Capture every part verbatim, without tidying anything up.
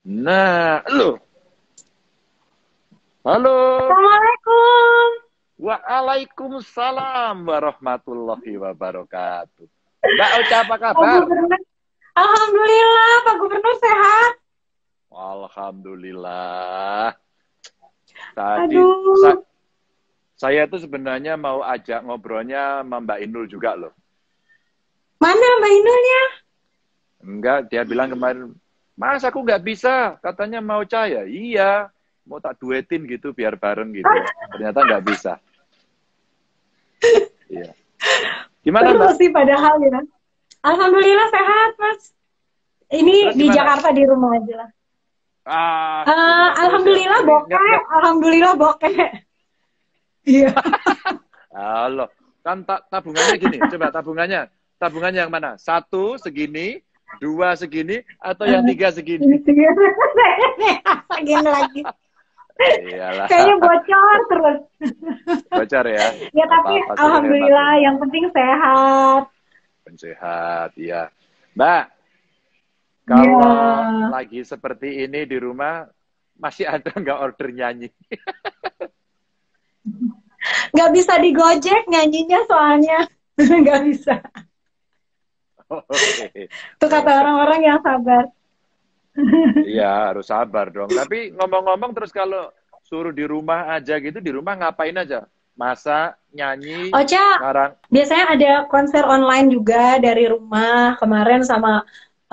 Nah, lo. Halo. Assalamualaikum. Waalaikumsalam warahmatullahi wabarakatuh. Mbak Ocha, apa kabar? Alhamdulillah, Pak Gubernur sehat. Alhamdulillah. Tadi Aduh. Sa saya tuh sebenarnya mau ajak ngobrolnya sama Mbak Indul juga loh. Mana Mbak Indulnya? Enggak, dia bilang kemarin, Mas aku nggak bisa, katanya mau caya. Iya, mau tak duetin gitu biar bareng gitu. Ternyata nggak bisa. Iya. Gimana Mbak? Sih padahal ya. Alhamdulillah sehat Mas. Ini terus di gimana? Jakarta di rumah aja lah. Ah, uh, alhamdulillah bokeh, alhamdulillah bokeh. Iya. Halo, kan ta tabungannya gini, coba tabungannya. Tabungannya yang mana? Satu segini, dua segini, atau yang tiga segini? Segini lagi. Iyalah. Kayaknya bocor terus. Bocor ya? Ya tapi apa -apa alhamdulillah yang penting sehat. Pensehat, iya. Mbak, kalau yeah. lagi seperti ini di rumah, masih ada nggak order nyanyi? Nggak bisa di Gojek nyanyinya soalnya. Nggak bisa. Oh, okay. Itu kata orang-orang yang sabar. Iya, harus sabar dong. Tapi ngomong-ngomong terus kalau suruh di rumah aja gitu, di rumah ngapain aja? Masak, nyanyi, Ocha, sekarang. Biasanya ada konser online juga dari rumah. Kemarin sama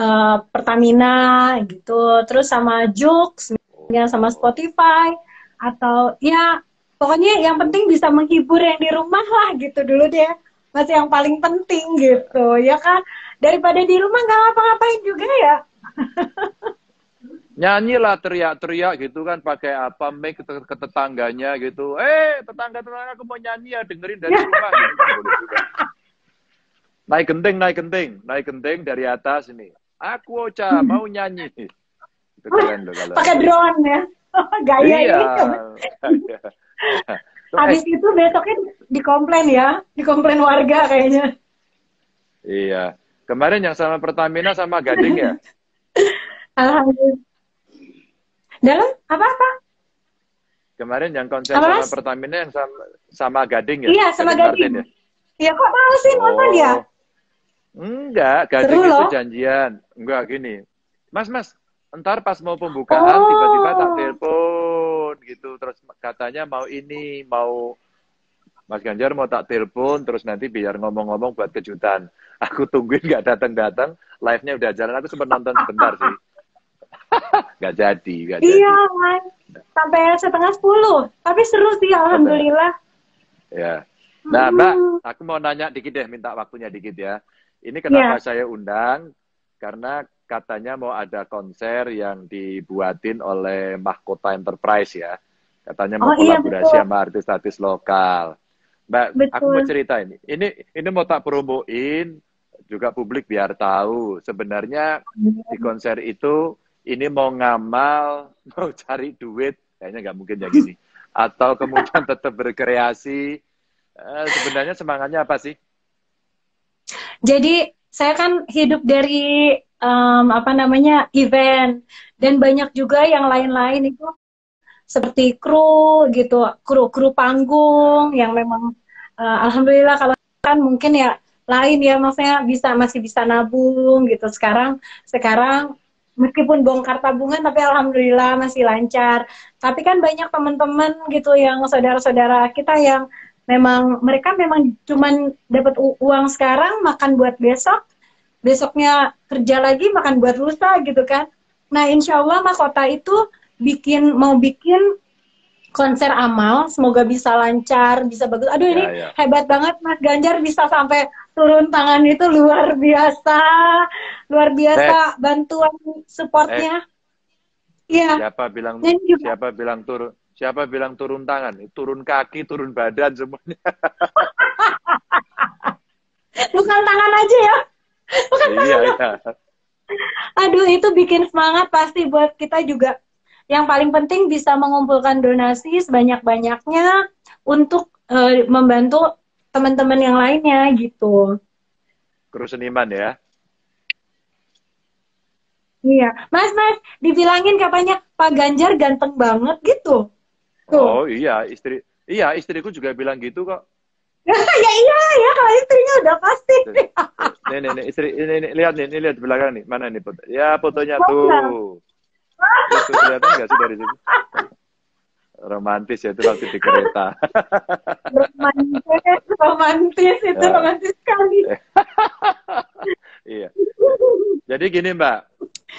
uh, Pertamina gitu. Terus sama JOOX, oh. sama Spotify. Atau ya pokoknya yang penting bisa menghibur yang di rumah lah gitu dulu deh. Masih yang paling penting gitu ya kan, daripada di rumah nggak ngapa-ngapain juga ya. Nyanyilah teriak-teriak gitu kan, pakai apa mic ke tetangganya gitu, eh tetangga-tetangga aku mau nyanyi ya, dengerin dari rumah gitu. Naik genting, naik genting, naik genting dari atas ini, aku Ocha mau nyanyi gitu, keren loh kalau pakai drone ya. Gaya iya. Ini habis itu besoknya dikomplain ya, dikomplain warga kayaknya. Iya, kemarin yang sama Pertamina sama Gading ya. Alhamdulillah. Dalam apa-apa? Kemarin yang konser sama Pertamina yang sama, sama Gading ya. Iya, sama Gading. Gading. Marten, ya? Ya kok malu sih nonton oh. ya? Enggak, Gading seru itu loh. Janjian. Enggak gini, Mas Mas, ntar pas mau pembukaan tiba-tiba oh. tak telepon gitu, terus katanya mau ini, mau Mas Ganjar mau tak telepon, terus nanti biar ngomong-ngomong buat kejutan. Aku tungguin nggak datang-datang, live-nya udah jalan, aku sempat nonton sebentar sih. Nggak jadi, nggak jadi. Iya, man. Sampai setengah sepuluh, tapi seru sih, alhamdulillah. Ya. Nah, Mbak, aku mau nanya dikit deh, minta waktunya dikit ya. Ini kenapa ya. Saya undang? Karena katanya mau ada konser yang dibuatin oleh Mahkota Enterprise ya. Katanya mau oh, kolaborasi iya, sama artis-artis lokal. Mbak, betul. Aku mau cerita ini. Ini ini mau tak promoin juga publik biar tahu. Sebenarnya yeah. di konser itu ini mau ngamal, mau cari duit, kayaknya nggak mungkin ya gini. Atau kemudian tetap berkreasi. Eh, sebenarnya semangatnya apa sih? Jadi saya kan hidup dari Um, apa namanya event, dan banyak juga yang lain-lain itu seperti kru gitu, kru kru panggung yang memang uh, alhamdulillah kalau kan mungkin ya lain ya, maksudnya bisa masih bisa nabung gitu. Sekarang sekarang meskipun bongkar tabungan tapi alhamdulillah masih lancar. Tapi kan banyak teman-teman gitu yang saudara-saudara kita yang memang mereka memang cuman dapat uang sekarang, makan buat besok. Besoknya kerja lagi, makan buat lusa gitu kan. Nah insya Allah Mahkota itu bikin mau bikin konser amal, semoga bisa lancar, bisa bagus. Aduh ya, ini ya. Hebat banget Mas Ganjar bisa sampai turun tangan, itu luar biasa, luar biasa eh. bantuan supportnya. Iya. Eh. Siapa bilang siapa bilang turun siapa bilang turun tangan, turun kaki, turun badan semuanya. Bukan tangan aja ya. Bukan iya, iya. Aduh itu bikin semangat pasti buat kita juga. Yang paling penting bisa mengumpulkan donasi sebanyak-banyaknya untuk e, membantu teman-teman yang lainnya gitu. Kru seniman ya. Iya, mas mas dibilangin katanya Pak Ganjar ganteng banget gitu. Tuh. Oh iya, istri iya istriku juga bilang gitu kok. Ya iya ya, kalau istrinya udah pasti. Nih nih nih istri ini, ini lihat nih, ini lihat belakang nih, mana nih foto? Ya fotonya tuh. Itu kelihatan nggak sih dari sini? Romantis ya, itu waktu di kereta. Romantis, romantis itu ya. Romantis sekali. Iya. Jadi gini Mbak,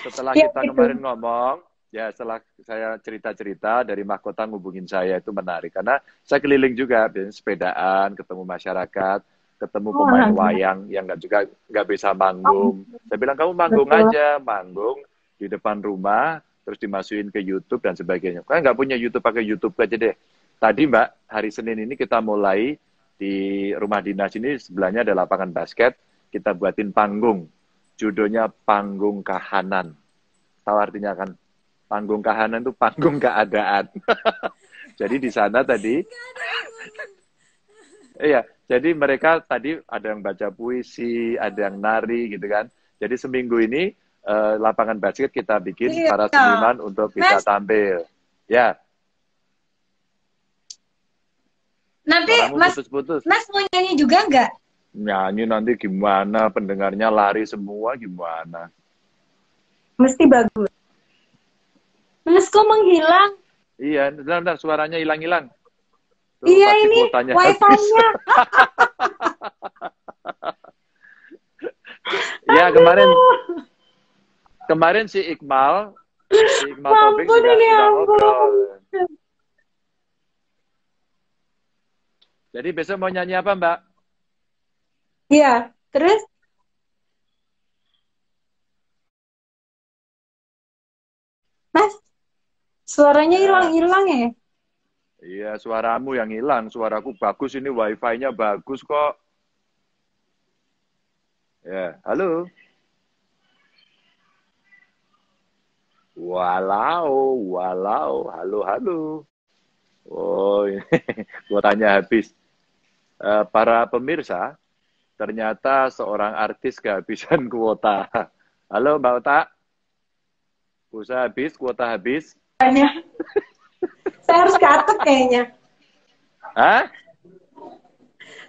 setelah ya, kita itu. kemarin ngomong, ya setelah saya cerita-cerita dari Mahkota ngubungin saya, itu menarik karena saya keliling juga, biasanya sepedaan, ketemu masyarakat, ketemu pemain oh, wayang yang nggak juga nggak bisa manggung. Oh. Saya bilang kamu manggung Betul. aja, manggung di depan rumah, terus dimasukin ke YouTube dan sebagainya. Kan nggak punya YouTube, pakai YouTube aja deh. Tadi Mbak, hari Senin ini kita mulai di rumah dinas ini, sebelahnya ada lapangan basket, kita buatin panggung. Judulnya Panggung Kahanan. Tahu artinya kan? Panggung kahanan itu panggung keadaan. Jadi di sana tadi, iya. Jadi mereka tadi ada yang baca puisi, ada yang nari gitu kan. Jadi seminggu ini Uh, lapangan basket kita bikin iya. para seniman untuk bisa mas, tampil. Ya. Nanti Paramu Mas putus-putus. Mas mau nyanyi juga nggak? Nyanyi nanti gimana? Pendengarnya lari semua gimana? Mesti bagus. Mas kok menghilang? Iya, benar-benar suaranya hilang-hilang. Iya ini wifi-nya. Ya kemarin. Kemarin si Ikmal, si Ikmal Tobing juga sudah ngobrol. Jadi besok mau nyanyi apa Mbak? Iya, terus? Mas, suaranya hilang-hilang ya? Iya, suaramu yang hilang. Suaraku bagus, ini wifi-nya bagus kok. Ya, halo? Walau, walau, halo, halo. Oh, ini kuotanya habis. E, para pemirsa, ternyata seorang artis kehabisan kuota. Halo, Mbak Uta. Kuota habis, kuota habis. Banyak. Saya harus ke atap kayaknya. Hah?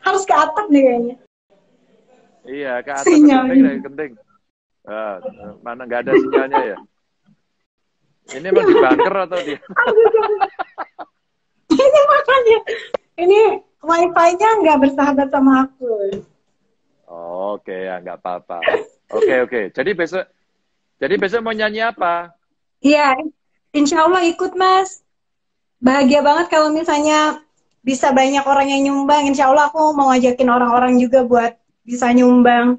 Harus ke atap nih kayaknya. Iya, ke atap penting, penting. Eh, mana nggak ada sinyalnya ya? Ini emang di bunker atau dia? Ini makanya, ini wifi-nya nggak bersahabat sama aku. Oh, oke okay, ya, nggak apa-apa. Oke okay, oke. Okay. Jadi besok, jadi besok mau nyanyi apa? Iya, insya Allah ikut mas. Bahagia banget kalau misalnya bisa banyak orang yang nyumbang. Insya Allah aku mau ngajakin orang-orang juga buat bisa nyumbang.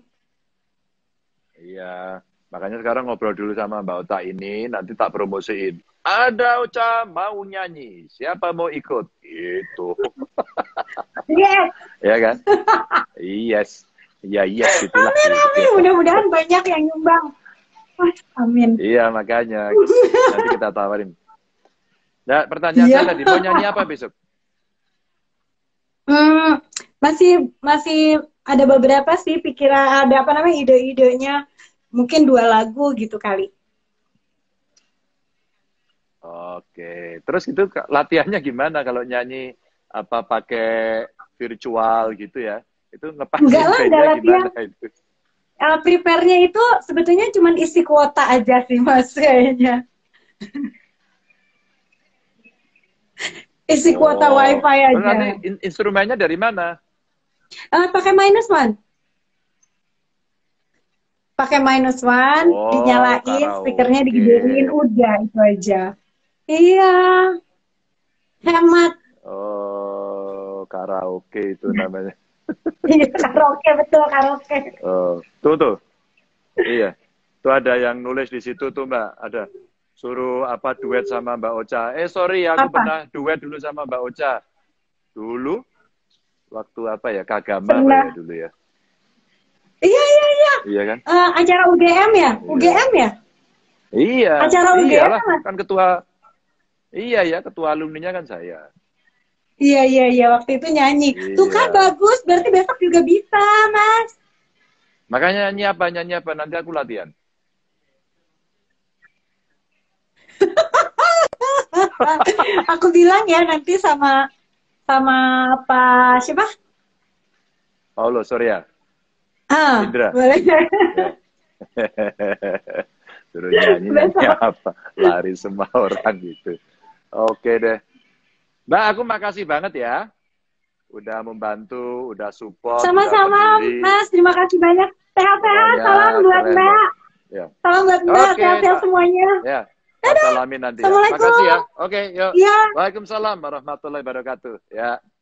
Iya. Makanya sekarang ngobrol dulu sama Mbak Ocha ini, nanti tak promosiin. Ada Ocha mau nyanyi, siapa mau ikut? Itu. Yes. Ya kan? Yes. Ya yes. Itulah. Amin, amin. Mudah-mudahan banyak yang nyumbang. Oh, amin. Iya, makanya. Nanti kita tawarin. Nah, pertanyaan saya tadi, mau nyanyi apa besok? Hmm, masih, masih ada beberapa sih pikiran, ada apa namanya, ide-idenya. Mungkin dua lagu gitu kali. Oke, terus itu latihannya gimana kalau nyanyi apa pakai virtual gitu ya? Itu ngepasin bandnya gimana itu? Uh, prepare-nya itu sebetulnya cuma isi kuota aja sih mas kayaknya. Isi kuota oh, wifi aja. In instrumennya dari mana? Uh, pakai minus one. Pakai minus one, oh, dinyalain, karaoke. Speakernya digedein, udah itu aja. Iya, hemat. Oh, karaoke itu namanya. Iya, karaoke betul karaoke. Oh, tuh tuh, iya, tuh ada yang nulis di situ tuh Mbak, ada suruh apa duet sama Mbak Ocha. Eh sorry, aku apa? pernah duet dulu sama Mbak Ocha. Dulu, waktu apa ya, Kagama ya dulu ya. Iya iya iya. Iya kan? Uh, acara U G M ya, iya. U G M ya. Iya. Acara U G M kan? kan ketua. Iya ya, ketua alumninya kan saya. Iya iya iya, waktu itu nyanyi. Iya. Tuh kan bagus, berarti besok juga bisa, Mas. Makanya nyanyi apa nyanyi apa nanti aku latihan. Aku bilang ya nanti sama sama Pak siapa? Paulo Soraya. Ah, Indra. Boleh. Suruh nyanyi, nyanyi apa? Lari semua orang gitu. Oke deh. Mbak, aku makasih banget ya. Udah membantu, udah support. Sama-sama, Mas. Terima kasih banyak. Sehat-sehat. Ya, salam buat Mbak. Mbak. Ya. Salam buat Mbak. Sehat-sehat okay, semuanya. Ya. Salamin nanti. Assalamualaikum. Ya. Makasih ya. Oke, okay, yuk. Ya. Waalaikumsalam warahmatullahi wabarakatuh. Ya.